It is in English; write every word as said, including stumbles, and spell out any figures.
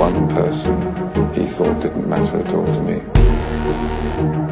one person he thought didn't matter at all to me.